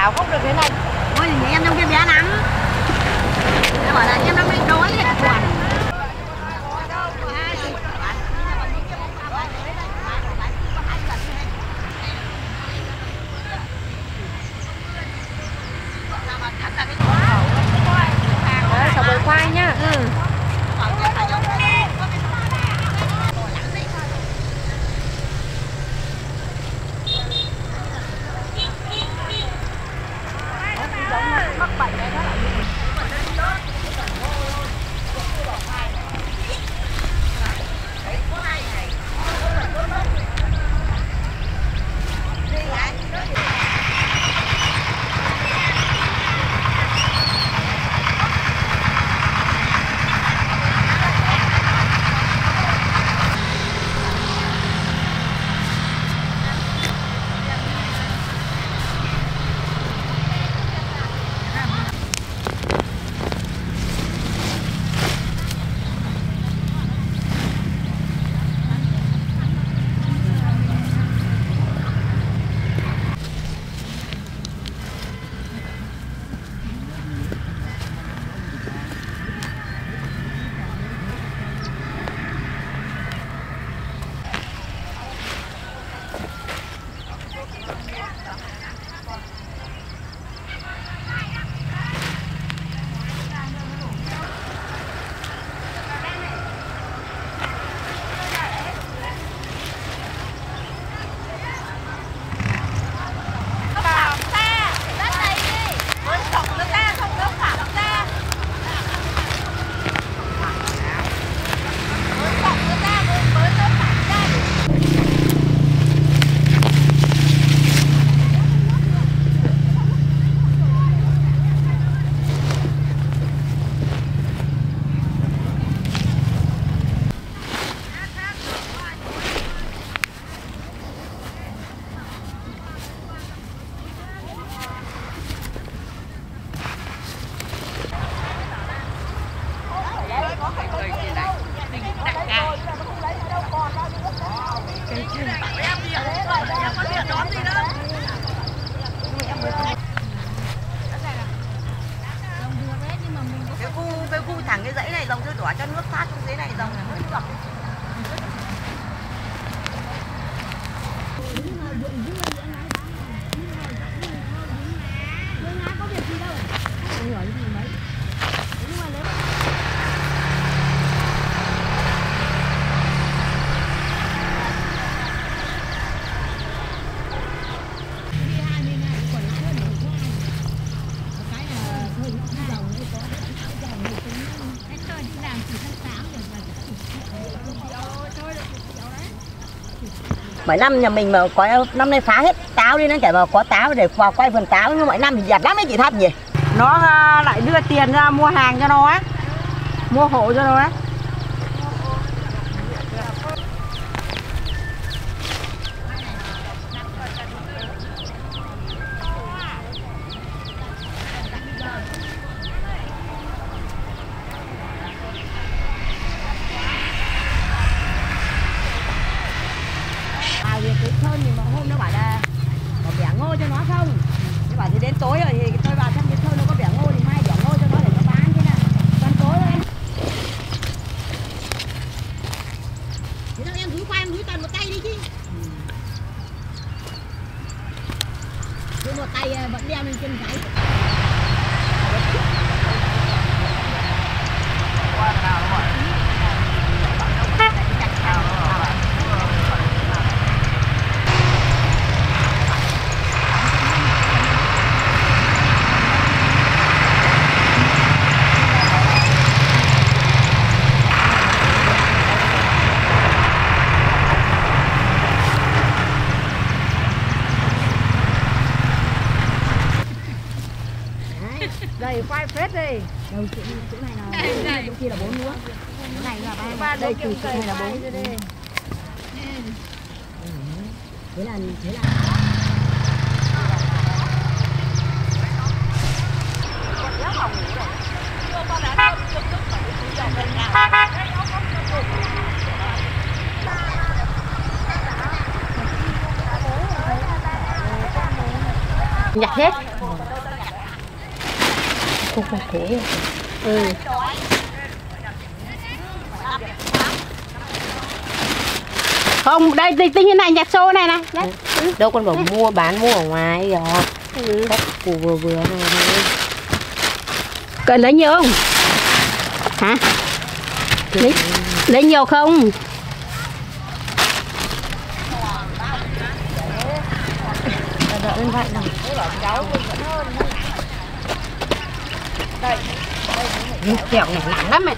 bảo không được thế này. Ôi thì em trong kia bé lắm. Em bảo là em đang bị đói thì là buồn. Sò bồi khoai nhá. Ừ. Mỗi năm nhà mình mà có năm nay phá hết táo đi, nó chảy vào có táo để vào quay vườn táo, nhưng mỗi năm thì giặt lắm ấy chị Thâm nhỉ. Nó lại đưa tiền ra mua hàng cho nó ấy, mua hộ cho nó ấy. Chỗ này là đây, chỗ kia là 4 nữa. Chỗ này là 3. Đây từ chỗ này là 4. Thế là nhặt hết. không phải thế rồi. Ừ. Không, đây tính như này, nhặt xô này này. Đấy. Ừ. Đâu con bảo mua bán mua ở ngoài rồi. Ừ. Cắt củ vừa này. Cần lấy nhiều không? Hả? Lấy nhiều không? Kẹo này nặng lắm mày.